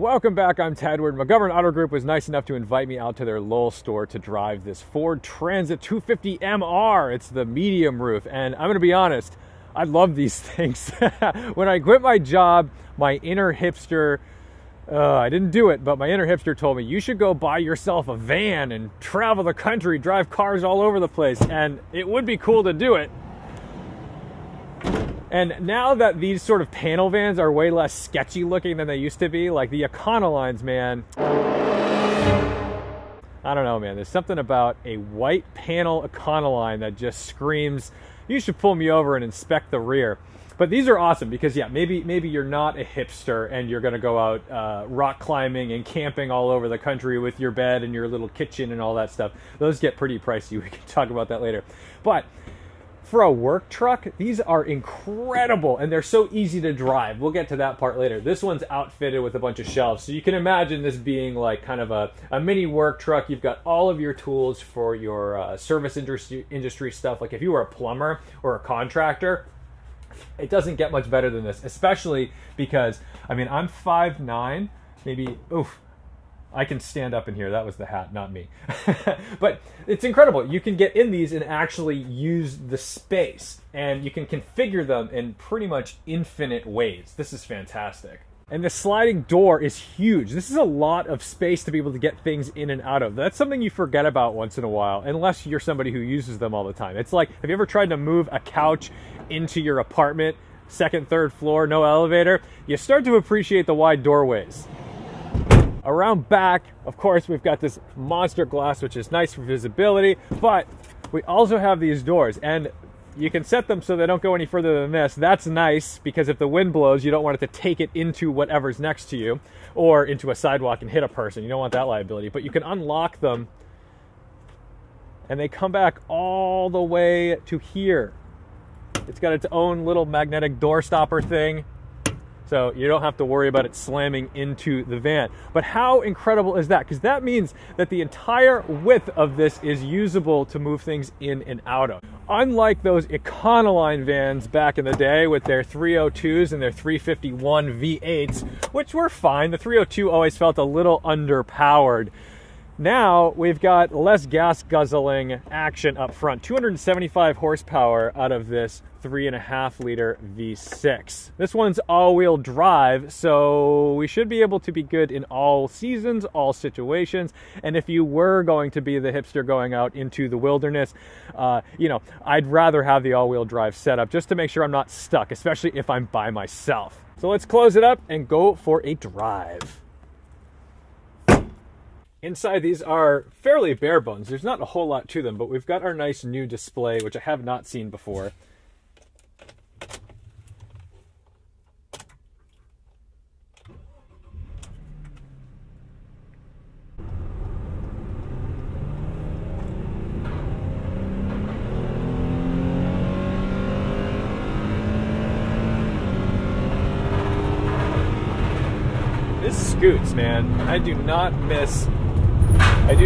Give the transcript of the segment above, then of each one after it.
Welcome back, I'm Tadward. McGovern Auto Group was nice enough to invite me out to their Lowell store to drive this Ford Transit 250 MR. It's the medium roof, and I'm gonna be honest, I love these things. When I quit my job, my inner hipster, I didn't do it, but my inner hipster told me, you should go buy yourself a van and travel the country, drive cars all over the place, and it would be cool to do it. And now that these sort of panel vans are way less sketchy looking than they used to be, like the Econolines, man. I don't know, man. There's something about a white panel Econoline that just screams, you should pull me over and inspect the rear. But these are awesome because, yeah, maybe you're not a hipster and you're going to go out rock climbing and camping all over the country with your bed and your little kitchen and all that stuff. Those get pretty pricey. We can talk about that later. But for a work truck, these are incredible, and they're so easy to drive. We'll get to that part later. This one's outfitted with a bunch of shelves, so you can imagine this being like kind of a mini work truck. You've got all of your tools for your service industry stuff. Like if you were a plumber or a contractor, it doesn't get much better than this, especially because, I mean, I'm 5'9", maybe, oof. I can stand up in here. That was the hat, not me. But it's incredible. You can get in these and actually use the space, and you can configure them in pretty much infinite ways. This is fantastic. And the sliding door is huge. This is a lot of space to be able to get things in and out of. That's something you forget about once in a while, unless you're somebody who uses them all the time. It's like, have you ever tried to move a couch into your apartment, second, third floor, no elevator? You start to appreciate the wide doorways. Around back, of course, we've got this monster glass, which is nice for visibility, but we also have these doors, and you can set them so they don't go any further than this. That's nice, because if the wind blows, you don't want it to take it into whatever's next to you, or into a sidewalk and hit a person. You don't want that liability, but you can unlock them, and they come back all the way to here. It's got its own little magnetic door stopper thing. So you don't have to worry about it slamming into the van. But how incredible is that? Because that means that the entire width of this is usable to move things in and out of. Unlike those Econoline vans back in the day with their 302s and their 351 V8s, which were fine. The 302 always felt a little underpowered. Now we've got less gas guzzling action up front. 275 horsepower out of this 3.5-liter V6. This one's all-wheel drive, so we should be able to be good in all seasons, all situations. And if you were going to be the hipster going out into the wilderness, you know, I'd rather have the all-wheel drive setup just to make sure I'm not stuck, especially if I'm by myself. So let's close it up and go for a drive. Inside, these are fairly bare bones. There's not a whole lot to them, but we've got our nice new display, which I have not seen before. This scoots, man. I do not miss the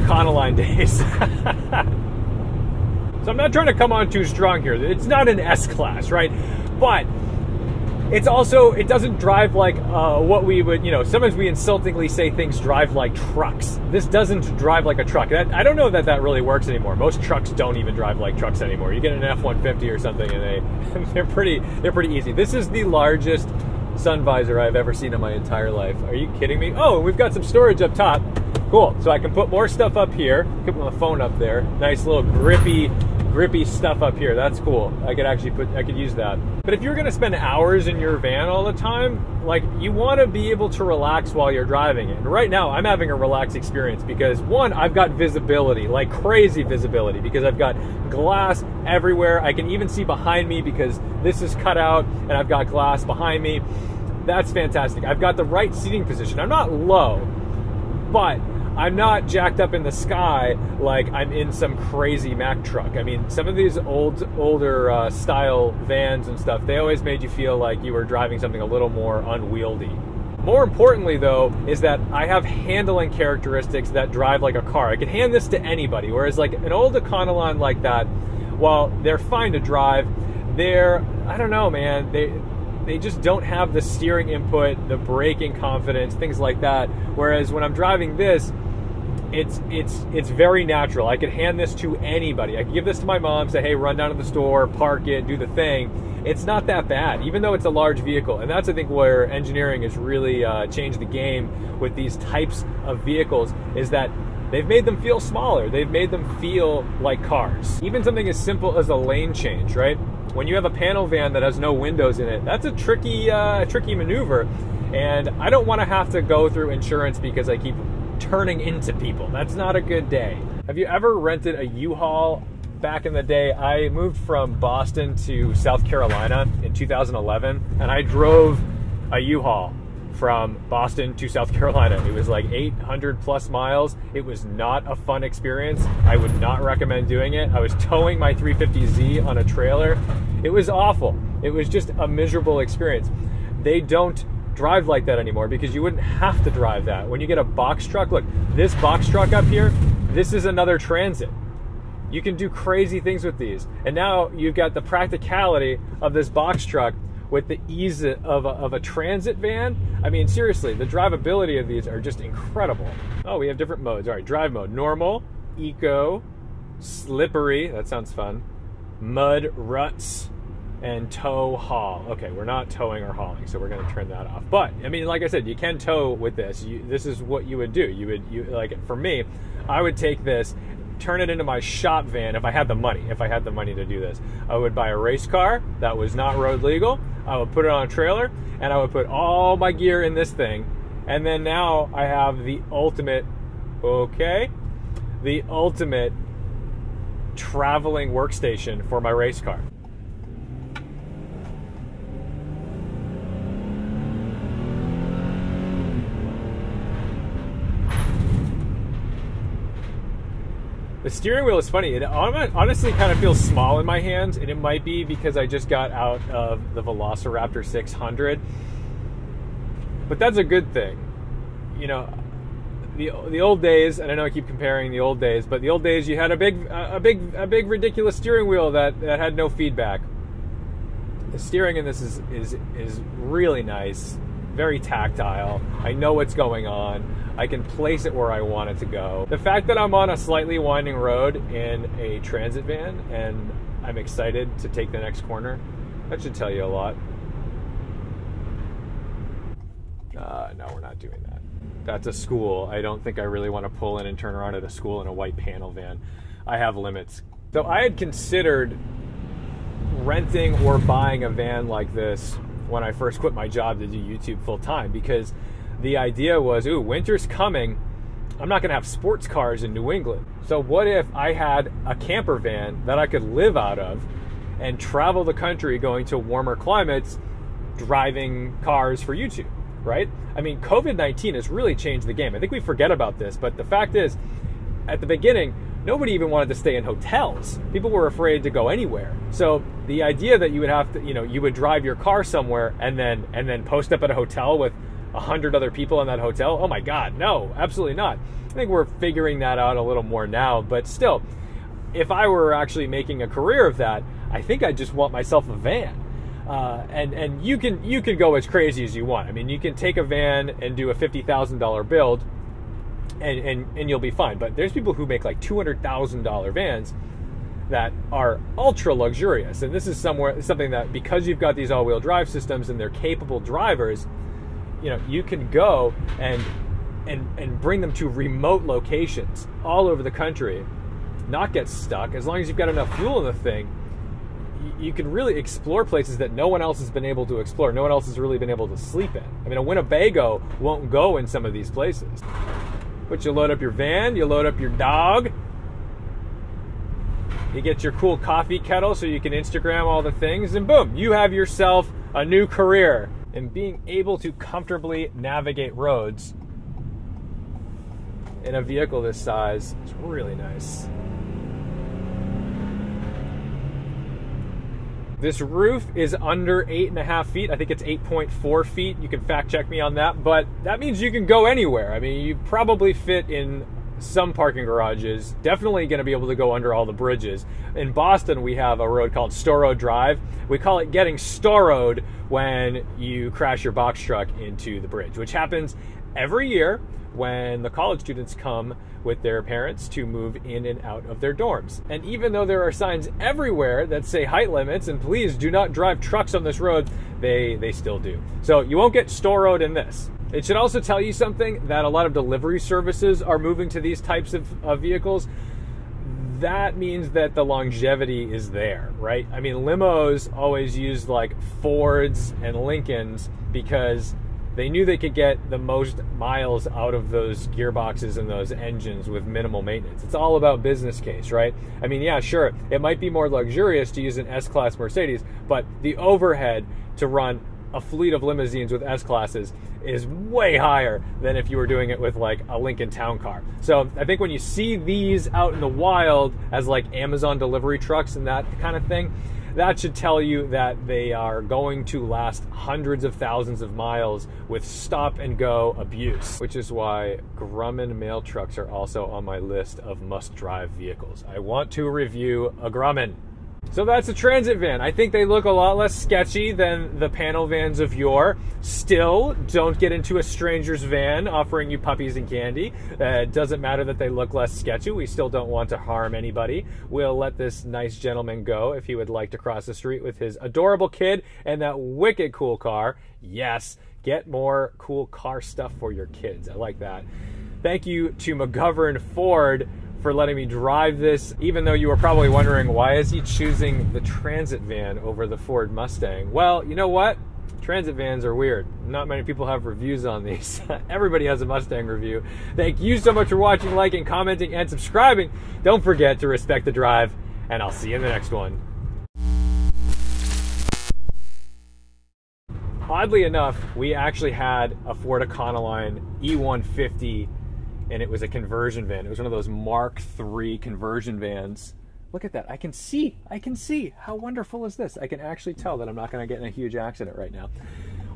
Econoline days. So I'm not trying to come on too strong here. It's not an S-Class, right? But it's also, it doesn't drive like what we would, you know, sometimes we insultingly say things drive like trucks. This doesn't drive like a truck. I don't know that that really works anymore. Most trucks don't even drive like trucks anymore. You get an F-150 or something and they're pretty easy. This is the largest sun visor I've ever seen in my entire life. Are you kidding me? Oh, we've got some storage up top. Cool, so I can put more stuff up here, put my phone up there. Nice little grippy stuff up here. That's cool. I could use that. But if you're gonna spend hours in your van all the time, like, you wanna be able to relax while you're driving it. And right now, I'm having a relaxed experience because, one, I've got visibility, like crazy visibility, because I've got glass everywhere. I can even see behind me because this is cut out and I've got glass behind me. That's fantastic. I've got the right seating position. I'm not low, but I'm not jacked up in the sky like I'm in some crazy Mack truck. I mean, some of these older style vans and stuff, they always made you feel like you were driving something a little more unwieldy. More importantly, though, is that I have handling characteristics that drive like a car. I can hand this to anybody, whereas like an old Econoline like that, while they're fine to drive, I don't know, man, they just don't have the steering input, the braking confidence, things like that. Whereas when I'm driving this, it's very natural. I could hand this to anybody. I could give this to my mom, say, hey, run down to the store, park it, do the thing. It's not that bad, even though it's a large vehicle. And that's, I think, where engineering has really changed the game with these types of vehicles, is that they've made them feel smaller. They've made them feel like cars. Even something as simple as a lane change, right? When you have a panel van that has no windows in it, that's a tricky maneuver. And I don't want to have to go through insurance because I keep turning into people. That's not a good day. Have you ever rented a U-Haul? Back in the day, I moved from Boston to South Carolina in 2011, and I drove a U-Haul from Boston to South Carolina. It was like 800 plus miles. It was not a fun experience. I would not recommend doing it. I was towing my 350Z on a trailer. It was awful. It was just a miserable experience. They don't drive like that anymore because you wouldn't have to drive that. When you get a box truck, look, this box truck up here, this is another Transit. You can do crazy things with these. And now you've got the practicality of this box truck with the ease of a Transit van. I mean, seriously, the drivability of these are just incredible. Oh, we have different modes. All right, drive mode, normal, eco, slippery, that sounds fun, mud, ruts, and tow haul. Okay, we're not towing or hauling, so we're gonna turn that off. But I mean, like I said, you can tow with this. This is what you would do. Like for me, I would take this, turn it into my shop van if I had the money. If I had the money to do this, I would buy a race car that was not road legal. I would put it on a trailer, and I would put all my gear in this thing. And then now I have the ultimate, okay, the ultimate traveling workstation for my race car. The steering wheel is funny. It honestly kind of feels small in my hands, and it might be because I just got out of the Velociraptor 600. But that's a good thing. You know, the old days, and I know I keep comparing the old days, but the old days you had a big ridiculous steering wheel that had no feedback. The steering in this is really nice, very tactile. I know what's going on. I can place it where I want it to go. The fact that I'm on a slightly winding road in a Transit van and I'm excited to take the next corner, that should tell you a lot. No, we're not doing that. That's a school. I don't think I really want to pull in and turn around at a school in a white panel van. I have limits. So I had considered renting or buying a van like this when I first quit my job to do YouTube full time, because the idea was, ooh, winter's coming. I'm not gonna have sports cars in New England. So what if I had a camper van that I could live out of and travel the country going to warmer climates, driving cars for YouTube, right? I mean, COVID-19 has really changed the game. I think we forget about this, but the fact is, at the beginning, nobody even wanted to stay in hotels. People were afraid to go anywhere. So the idea that you would have to, you know, you would drive your car somewhere and then post up at a hotel with 100 other people in that hotel. Oh my God, no, absolutely not. I think we're figuring that out a little more now, but still, if I were actually making a career of that, I think I just want myself a van. And you can go as crazy as you want. I mean, you can take a van and do a $50,000 build and you'll be fine. But there's people who make like $200,000 vans that are ultra luxurious. And this is something that, because you've got these all-wheel drive systems and they're capable drivers, you know, you can go and bring them to remote locations all over the country, not get stuck. As long as you've got enough fuel in the thing, you can really explore places that no one else has been able to explore. No one else has really been able to sleep in. I mean, a Winnebago won't go in some of these places. But you load up your van, you load up your dog, you get your cool coffee kettle so you can Instagram all the things, and boom, you have yourself a new career. And being able to comfortably navigate roads in a vehicle this size is really nice. This roof is under 8.5 feet. I think it's 8.4 feet. You can fact check me on that, but that means you can go anywhere. I mean, you probably fit in some parking garages, definitely going to be able to go under all the bridges. In Boston, we have a road called Storrow Drive. We call it getting storrowed when you crash your box truck into the bridge, which happens every year when the college students come with their parents to move in and out of their dorms. And even though there are signs everywhere that say height limits and please do not drive trucks on this road, they still do. So you won't get storrowed in this. It should also tell you something that a lot of delivery services are moving to these types of vehicles. That means that the longevity is there, right? I mean, limos always used like Fords and Lincolns because they knew they could get the most miles out of those gearboxes and those engines with minimal maintenance. It's all about business case, right? I mean, yeah, sure, it might be more luxurious to use an S-Class Mercedes, but the overhead to run a fleet of limousines with S-Classes is way higher than if you were doing it with like a Lincoln Town Car. So I think when you see these out in the wild as like Amazon delivery trucks and that kind of thing, that should tell you that they are going to last hundreds of thousands of miles with stop and go abuse, which is why Grumman mail trucks are also on my list of must drive vehicles. I want to review a Grumman. So that's a transit van. I think they look a lot less sketchy than the panel vans of yore. Still, don't get into a stranger's van offering you puppies and candy. It doesn't matter that they look less sketchy. We still don't want to harm anybody. We'll let this nice gentleman go if he would like to cross the street with his adorable kid and that wicked cool car. Yes, get more cool car stuff for your kids. I like that. Thank you to McGovern Ford for letting me drive this, even though you were probably wondering, why is he choosing the transit van over the Ford Mustang? Well, you know what? Transit vans are weird. Not many people have reviews on these. Everybody has a Mustang review. Thank you so much for watching, liking, commenting, and subscribing. Don't forget to respect the drive, and I'll see you in the next one. Oddly enough, we actually had a Ford Econoline E150, and it was a conversion van. It was one of those Mark III conversion vans. Look at that, I can see. How wonderful is this? I can actually tell that I'm not gonna get in a huge accident right now.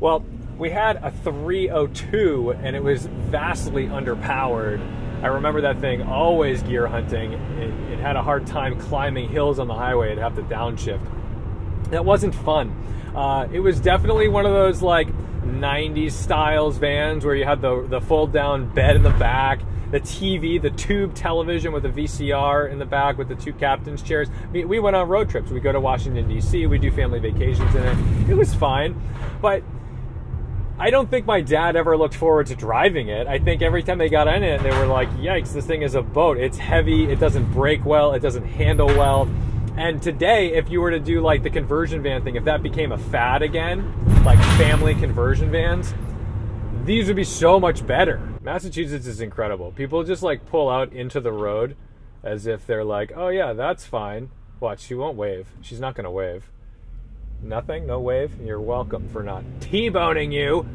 Well, we had a 302 and it was vastly underpowered. I remember that thing always gear hunting. It had a hard time climbing hills on the highway. It'd have to downshift. That wasn't fun. It was definitely one of those like 90s styles vans where you had the fold down bed in the back, the TV, the tube television with the VCR in the back with the two captain's chairs. We went on road trips. We go to Washington, D.C. We do family vacations in it. It was fine, but I don't think my dad ever looked forward to driving it. I think every time they got in it, they were like, yikes, this thing is a boat. It's heavy. It doesn't brake well. It doesn't handle well. And today, if you were to do like the conversion van thing, if that became a fad again, like family conversion vans, these would be so much better. Massachusetts is incredible. People just like pull out into the road as if they're like, oh yeah, that's fine. Watch, she won't wave. She's not gonna wave. Nothing, no wave. You're welcome for not T-boning you.